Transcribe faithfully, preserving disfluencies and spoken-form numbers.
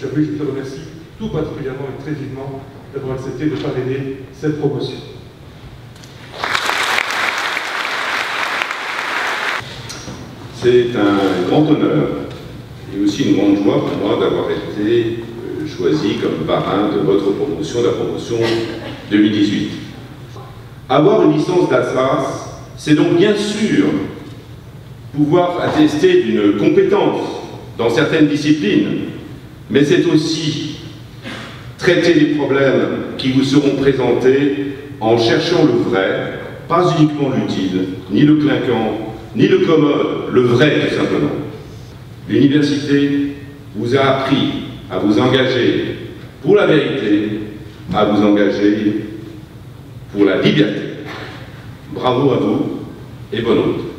Chabouille, je te remercie tout particulièrement et très vivement d'avoir accepté de parrainer cette promotion. C'est un grand honneur et aussi une grande joie pour moi d'avoir été choisi comme parrain de votre promotion, de la promotion deux mille dix-huit. Avoir une licence d'A S R A S, c'est donc bien sûr pouvoir attester d'une compétence dans certaines disciplines, mais c'est aussi traiter des problèmes qui vous seront présentés en cherchant le vrai, pas uniquement l'utile, ni le clinquant, ni le commode, le vrai tout simplement. L'université vous a appris à vous engager pour la vérité, à vous engager pour la liberté. Bravo à vous et bonne route.